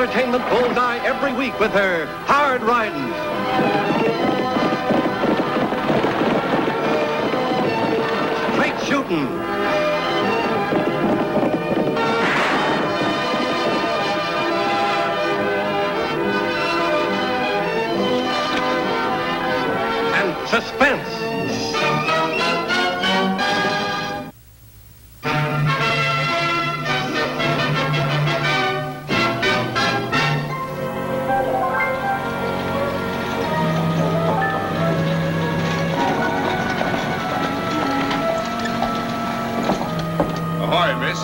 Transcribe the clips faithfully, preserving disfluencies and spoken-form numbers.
Entertainment Bullseye every week with her Hard Ridin', Straight Shootin', Suspense. Ahoy, miss.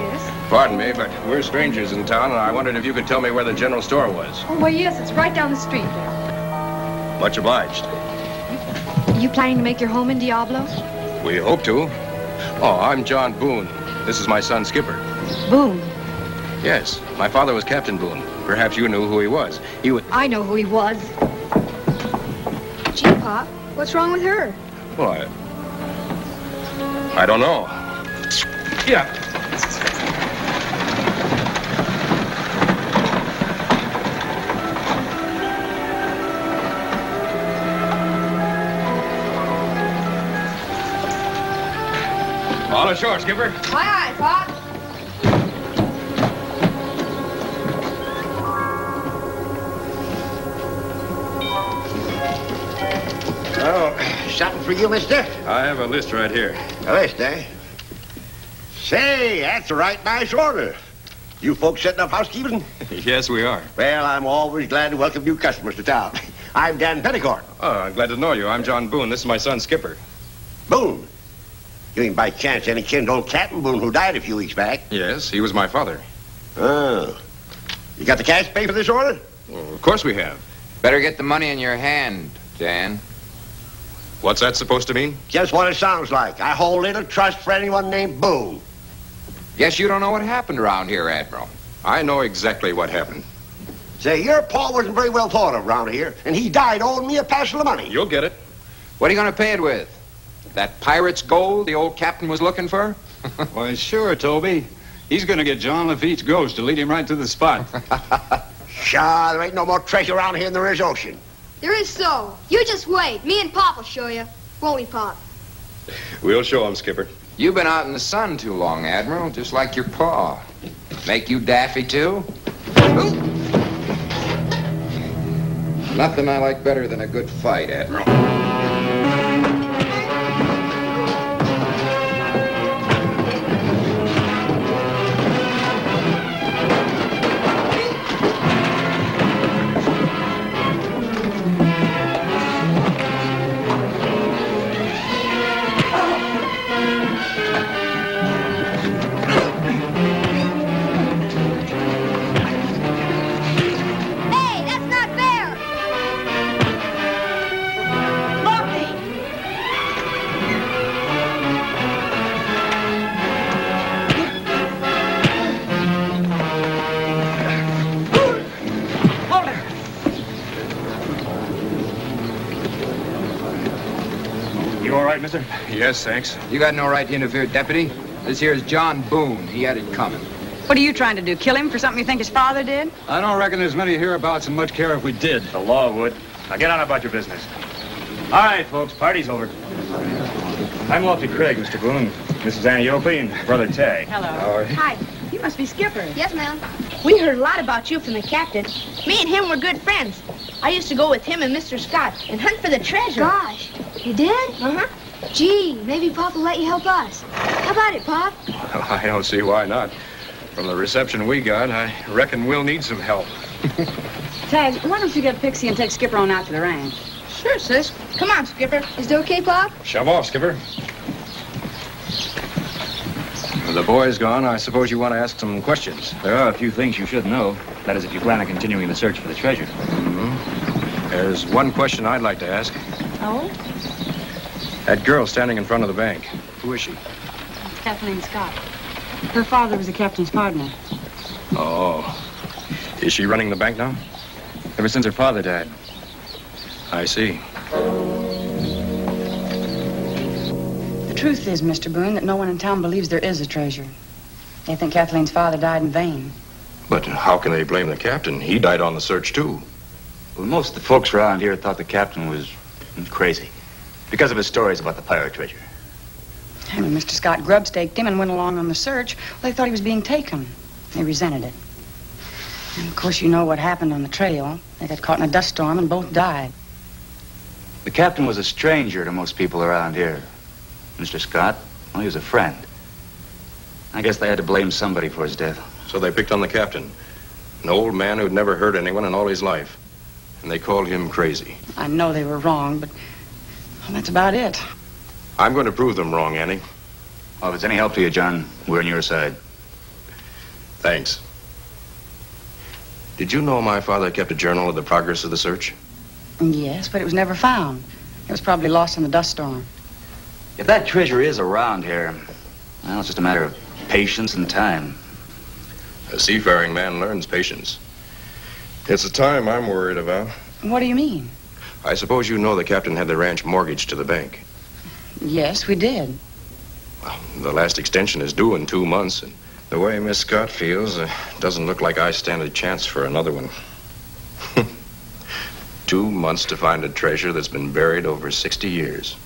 Yes? Pardon me, but we're strangers in town, and I wondered if you could tell me where the general store was. Oh, well, yes, it's right down the street. Much obliged. Are you planning to make your home in Diablo? We hope to. Oh, I'm John Boone. This is my son, Skipper. Boone? Yes. My father was Captain Boone. Perhaps you knew who he was. He was... I know who he was. Gee, Pop, what's wrong with her? Well, I... I don't know. Yeah. All ashore, Skipper. Aye, aye, Pop. Oh, something for you, mister? I have a list right here. A list, eh? Say, that's a right nice order. You folks setting up housekeeping? Yes, we are. Well, I'm always glad to welcome new customers to town. I'm Dan Petticorn. Oh, I'm glad to know you. I'm John Boone. This is my son, Skipper. Boone? You ain't by chance any kin to old Captain Boone who died a few weeks back? Yes, he was my father. Oh. You got the cash to pay for this order? Well, of course we have. Better get the money in your hand, Dan. What's that supposed to mean? Just what it sounds like. I hold little trust for anyone named Boone. Guess you don't know what happened around here, Admiral. I know exactly what happened. Say, your pa wasn't very well thought of around here, and he died owing me a parcel of money. You'll get it. What are you going to pay it with? That pirate's gold the old captain was looking for? Why, sure, Toby. He's going to get Jean Lafitte's ghost to lead him right to the spot. Sure, there ain't no more treasure around here than there is ocean. There is so. You just wait. Me and Pop will show you. Won't we, Pop? We'll show him, Skipper. You've been out in the sun too long, Admiral, just like your paw. Make you daffy, too? Ooh. Nothing I like better than a good fight, Admiral. Yes, thanks. You got no right to interfere, Deputy. This here's John Boone. He had it coming. What are you trying to do? Kill him for something you think his father did? I don't reckon there's many hereabouts and much care if we did. The law would. Now get on about your business. All right, folks, party's over. I'm Lofty Craig, Mister Boone. This is Annie Oakley and Brother Tagg. Hello. How are you? Hi. You must be Skipper. Yes, ma'am. We heard a lot about you from the captain. Me and him were good friends. I used to go with him and Mister Scott and hunt for the treasure. Gosh, you did? Uh-huh. Gee, maybe Pop will let you help us. How about it, Pop? Well, I don't see why not. From the reception we got, I reckon we'll need some help. Tagg, why don't you get Pixie and take Skipper on out to the ranch? Sure, sis. Come on, Skipper. Is it okay, Pop? Shove off, Skipper. Well, the boy's gone. I suppose you want to ask some questions. There are a few things you should know. That is, if you plan on continuing the search for the treasure. Mm-hmm. There's one question I'd like to ask. Oh? That girl standing in front of the bank, who is she? Kathleen Scott. Her father was the captain's partner. Oh. Is she running the bank now? Ever since her father died. I see. The truth is, Mister Boone, that no one in town believes there is a treasure. They think Kathleen's father died in vain. But how can they blame the captain? He died on the search, too. Well, most of the folks around here thought the captain was crazy because of his stories about the pirate treasure. And when Mister Scott Grubb staked him and went along on the search, well, they thought he was being taken. They resented it. And, of course, you know what happened on the trail. They got caught in a dust storm and both died. The captain was a stranger to most people around here. Mister Scott, well, he was a friend. I guess they had to blame somebody for his death. So they picked on the captain, an old man who'd never hurt anyone in all his life. And they called him crazy. I know they were wrong, but well, that's about it. I'm going to prove them wrong, Annie. Well, if it's any help to you, John, we're on your side. Thanks. Did you know my father kept a journal of the progress of the search? Yes, but it was never found. It was probably lost in the dust storm. If that treasure is around here, well, it's just a matter of patience and time. A seafaring man learns patience. It's the time I'm worried about. What do you mean? I suppose you know the captain had the ranch mortgaged to the bank. Yes, we did. Well, the last extension is due in two months, and the way Miss Scott feels, it uh, doesn't look like I stand a chance for another one. Two months to find a treasure that's been buried over sixty years.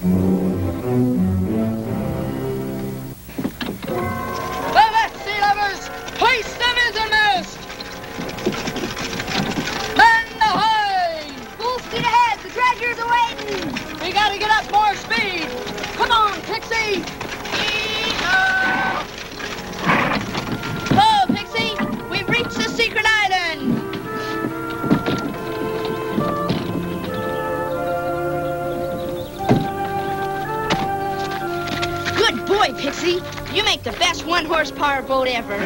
Horsepower boat ever.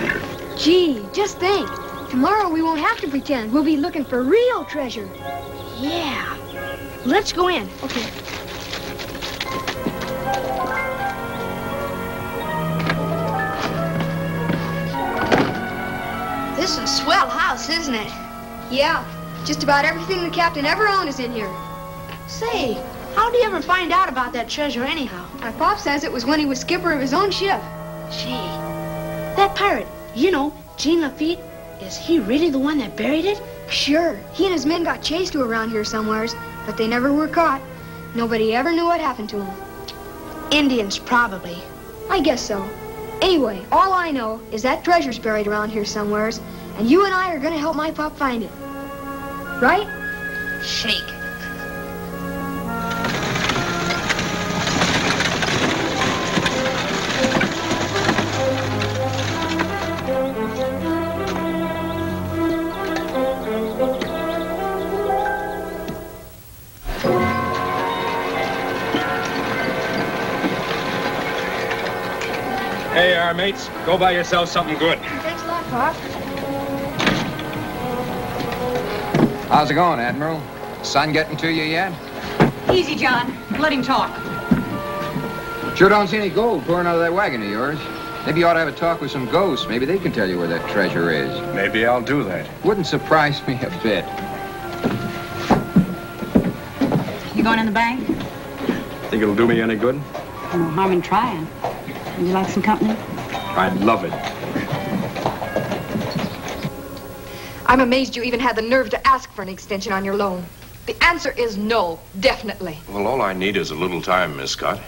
Gee, just think. Tomorrow we won't have to pretend. We'll be looking for real treasure. Yeah. Let's go in. Okay. This is a swell house, isn't it? Yeah. Just about everything the captain ever owned is in here. Say, how did he ever find out about that treasure anyhow? My pop says it was when he was skipper of his own ship. Gee. That pirate, you know, Jean Lafitte, is he really the one that buried it? Sure. He and his men got chased to around here somewheres, but they never were caught. Nobody ever knew what happened to him. Indians, probably. I guess so. Anyway, all I know is that treasure's buried around here somewheres, and you and I are going to help my pop find it. Right? Shake. Mates, go buy yourself something good. Thanks a lot, Pop. How's it going, Admiral? Sun getting to you yet? Easy, John. Let him talk. Sure don't see any gold pouring out of that wagon of yours. Maybe you ought to have a talk with some ghosts. Maybe they can tell you where that treasure is. Maybe I'll do that. Wouldn't surprise me a bit. You going in the bank? Think it'll do me any good? No harm in trying. Would you like some company? I'd love it. I'm amazed you even had the nerve to ask for an extension on your loan. The answer is no, definitely. Well, all I need is a little time, Miss Scott.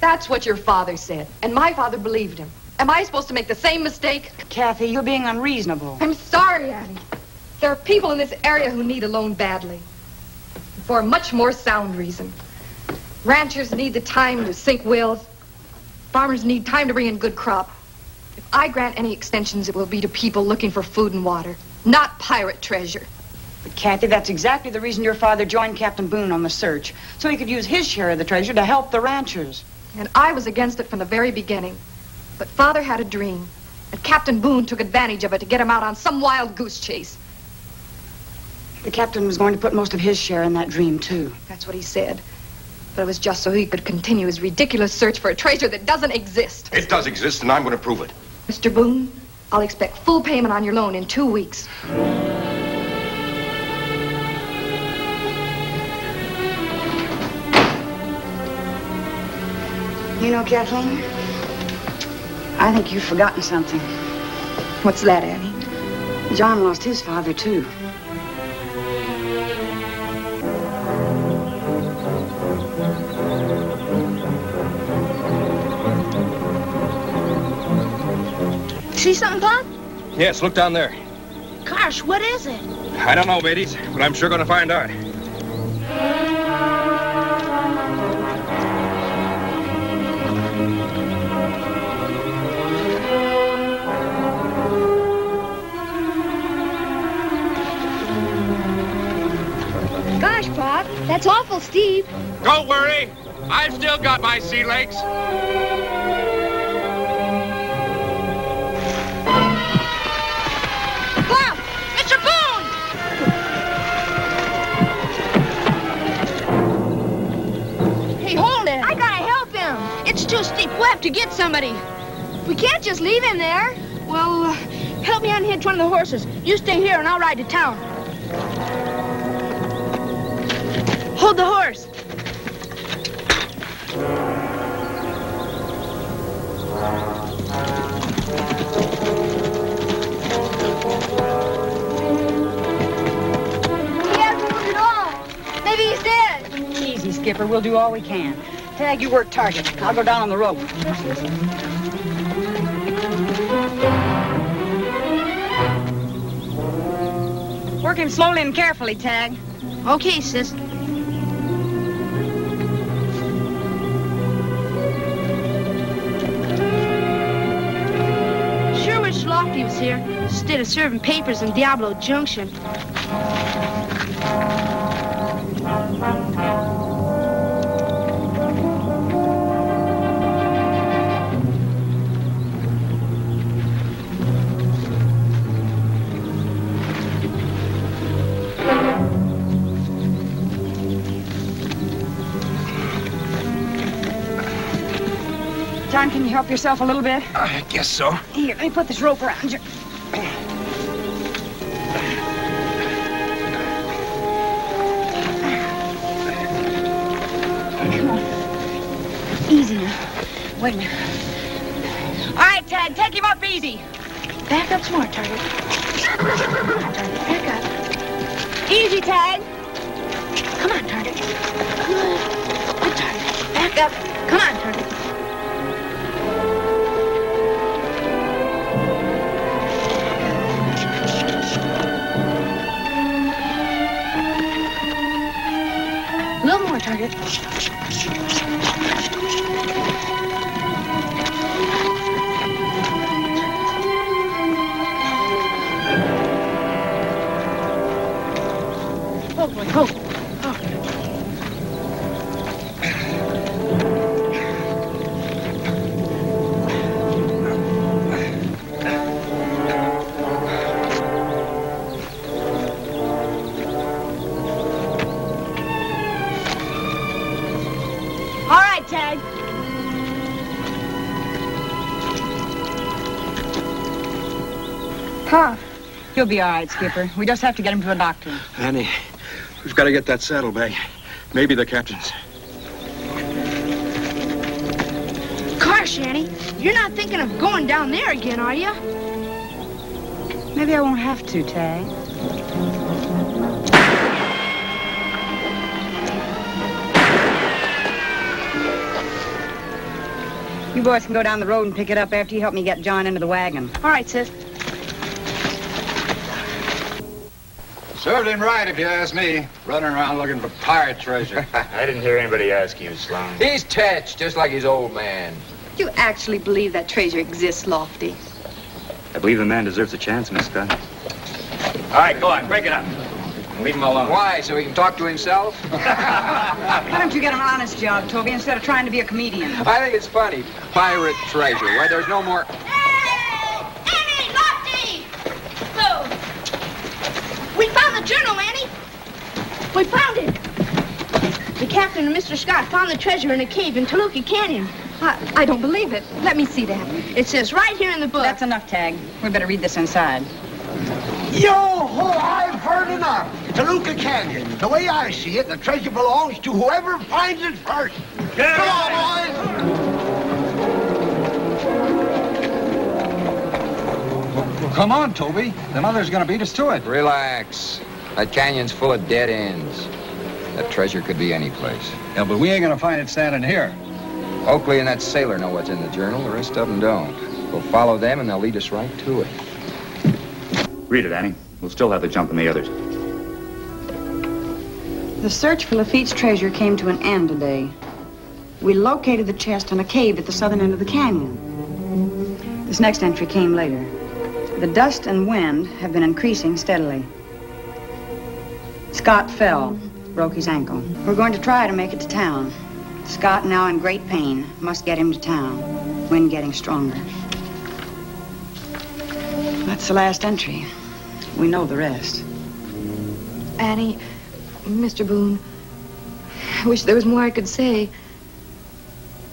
That's what your father said, and my father believed him. Am I supposed to make the same mistake? Kathy, you're being unreasonable. I'm sorry, Annie. There are people in this area who need a loan badly, for a much more sound reason. Ranchers need the time to sink wills. Farmers need time to bring in good crop. If I grant any extensions, it will be to people looking for food and water, not pirate treasure. But, Kathy, that's exactly the reason your father joined Captain Boone on the search, so he could use his share of the treasure to help the ranchers. And I was against it from the very beginning. But Father had a dream, and Captain Boone took advantage of it to get him out on some wild goose chase. The captain was going to put most of his share in that dream, too. That's what he said. But it was just so he could continue his ridiculous search for a treasure that doesn't exist. It does exist, and I'm going to prove it. Mister Boone, I'll expect full payment on your loan in two weeks. You know, Kathleen, I think you've forgotten something. What's that, Annie? John lost his father, too. See something, Pop? Yes, look down there. Gosh, what is it? I don't know, ladies, but I'm sure gonna find out. Gosh, Pop, that's awful steep. Don't worry, I've still got my sea legs. Too steep. We'll have to get somebody. We can't just leave him there. Well, uh, help me unhitch one of the horses. You stay here and I'll ride to town. Hold the horse. He hasn't moved at all. Maybe he's dead. Easy, Skipper. We'll do all we can. Tag, you work target. I'll go down on the rope. Work him slowly and carefully, Tag. Okay, sis. Sure wish Lofty was here instead of serving papers in Diablo Junction. Can you help yourself a little bit? Uh, I guess so. Here, let me put this rope around you. Come on. Easy now. Wait a minute. All right, Tag, take him up easy. Back up some more, Target. Back up. Easy, Tag. Come on, Target. Come on. Good, Target. Back up. Come on, Target. Target. Oh, boy, go. He'll be all right, Skipper. We just have to get him to a doctor. Annie, we've got to get that saddlebag. Maybe the captain's. Gosh, Annie, you're not thinking of going down there again, are you? Maybe I won't have to, Tag. You boys can go down the road and pick it up after you help me get John into the wagon. All right, sis. Served him right, if you ask me. Running around looking for pirate treasure. I didn't hear anybody ask you, Sloan. He's tetched, just like his old man. You actually believe that treasure exists, Lofty? I believe the man deserves a chance, Miss Scott. All right, go on, break it up. Leave him alone. Why, so he can talk to himself? Why don't you get an honest job, Toby, instead of trying to be a comedian? I think it's funny. Pirate treasure, why there's no more... Journal, Annie. We found it. The captain and Mister Scott found the treasure in a cave in Toluca Canyon. I, I don't believe it. Let me see that. It says right here in the book. That's enough, Tag. We better read this inside. Yo-ho, I've heard enough. Toluca Canyon. The way I see it, the treasure belongs to whoever finds it first. Get Come on, boys. Right. Well, come on, Toby. The mother's gonna beat us to it. Relax. That canyon's full of dead ends. That treasure could be any place. Yeah, but we ain't gonna find it standing here. Oakley and that sailor know what's in the journal. The rest of them don't. We'll follow them, and they'll lead us right to it. Read it, Annie. We'll still have the jump on the others. The search for Lafitte's treasure came to an end today. We located the chest in a cave at the southern end of the canyon. This next entry came later. The dust and wind have been increasing steadily. Scott fell, broke his ankle. We're going to try to make it to town. Scott now in great pain. Must get him to town. Wind getting stronger. That's the last entry. We know the rest. Annie, Mister Boone, I wish there was more I could say.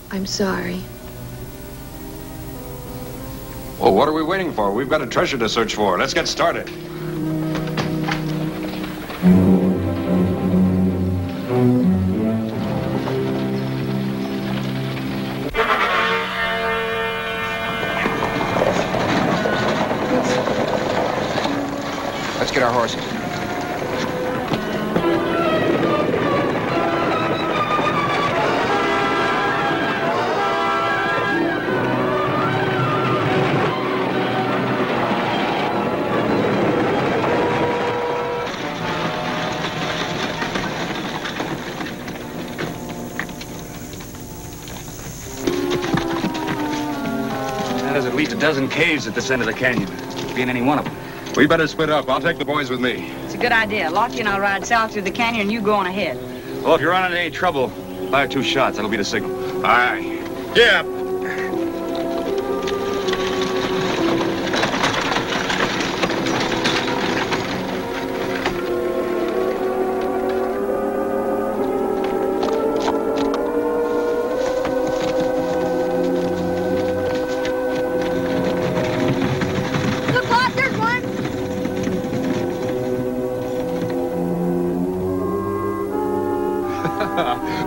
I'm sorry. Well, what are we waiting for? We've got a treasure to search for. Let's get started. Let's get our horses. A dozen caves at this end of the canyon. Be in any one of them. We better split up. I'll take the boys with me. It's a good idea. Lofty and I'll ride south through the canyon, and you go on ahead. Well, if you're on into any trouble, fire two shots. That'll be the signal. All right. Yeah.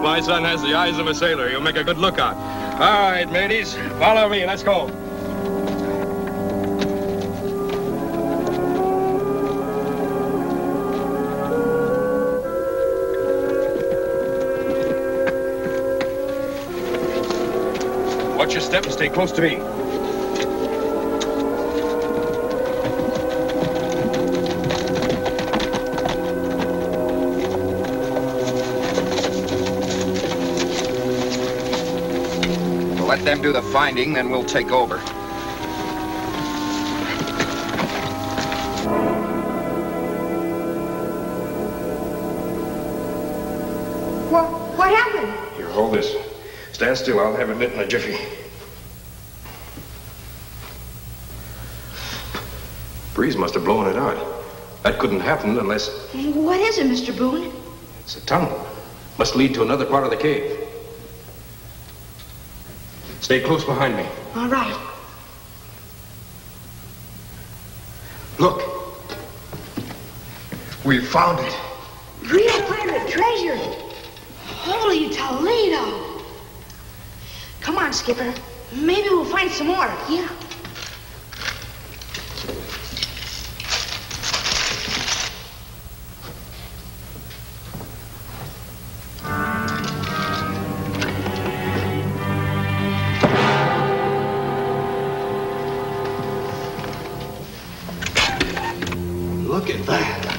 My son has the eyes of a sailor. He'll make a good lookout. All right, mateys, follow me. Let's go. Watch your step and stay close to me. Let them do the finding, then we'll take over. What, what happened? Here, hold this. Stand still, I'll have it lit in a jiffy. Breeze must have blown it out. That couldn't happen unless... What is it, Mister Boone? It's a tunnel. Must lead to another part of the cave. Stay close behind me. All right. Look. We found it. Real pirate treasure. Holy Toledo. Come on, Skipper. Maybe we'll find some more. Yeah.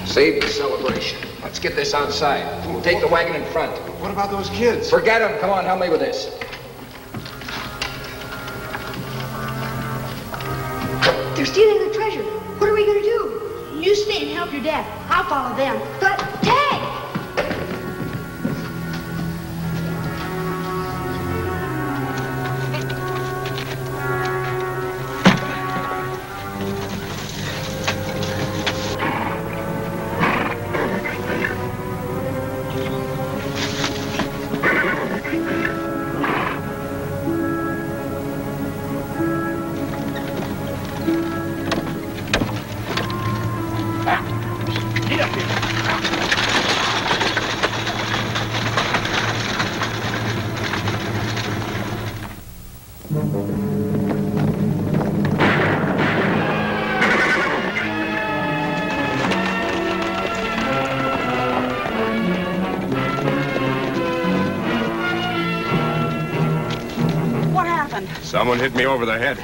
Save the celebration. Let's get this outside. We'll take the wagon in front. What about those kids? Forget them. Come on, help me with this. They're stealing the treasure. What are we going to do? You stay and help your dad. I'll follow them. But get up here. Someone hit me over the head,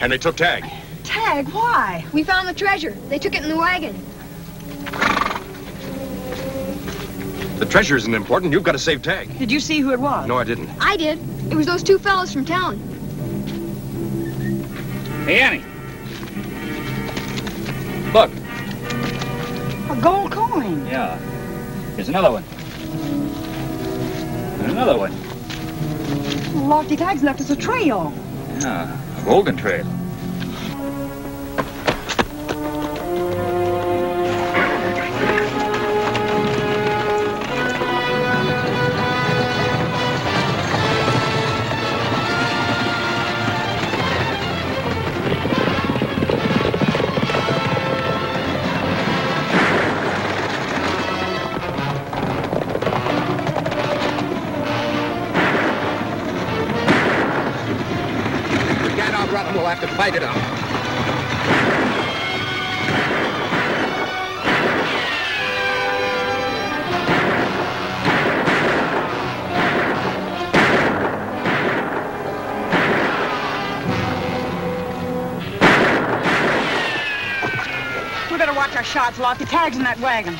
and they took Tagg. Tagg? Why? We found the treasure. They took it in the wagon. The treasure isn't important. You've got to save Tagg. Did you see who it was? No, I didn't. I did. It was those two fellas from town. Hey, Annie. Look. A gold coin. Yeah. Here's another one. And another one. Lofty Tagg's left us a trail. Yeah, a golden trail. Fight it out. We better watch our shots, Lofty. Tagg's in that wagon.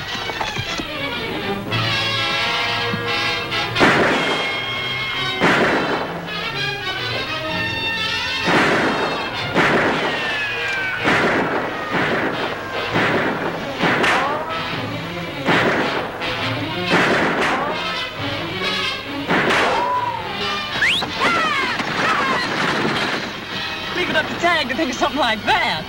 To think of something like that.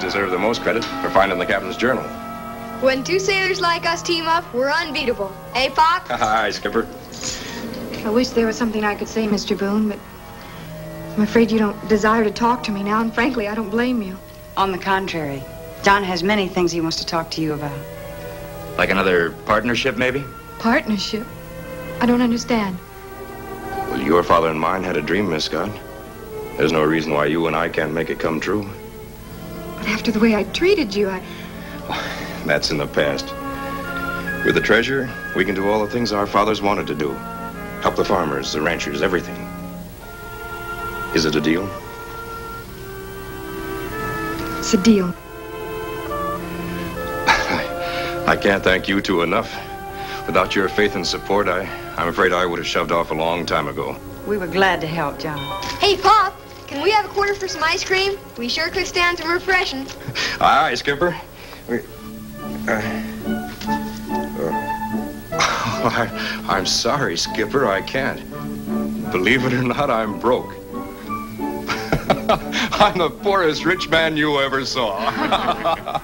Deserve the most credit for finding the captain's journal. When two sailors like us team up, we're unbeatable. Eh, Fox? Hi, Skipper. I wish there was something I could say, Mister Boone, but I'm afraid you don't desire to talk to me now, and frankly, I don't blame you. On the contrary, John has many things he wants to talk to you about. Like another partnership, maybe? Partnership? I don't understand. Well, your father and mine had a dream, Miss Scott. There's no reason why you and I can't make it come true. After the way I treated you, I... Oh, that's in the past. With the treasure, we can do all the things our fathers wanted to do. Help the farmers, the ranchers, everything. Is it a deal? It's a deal. I can't thank you two enough. Without your faith and support, I, I'm afraid I would have shoved off a long time ago. We were glad to help, John. Hey, Pop! Can we have a quarter for some ice cream? We sure could stand some refreshing. Aye, aye, Skipper. We, uh, uh, oh, I, I'm sorry, Skipper, I can't. Believe it or not, I'm broke. I'm the poorest rich man you ever saw.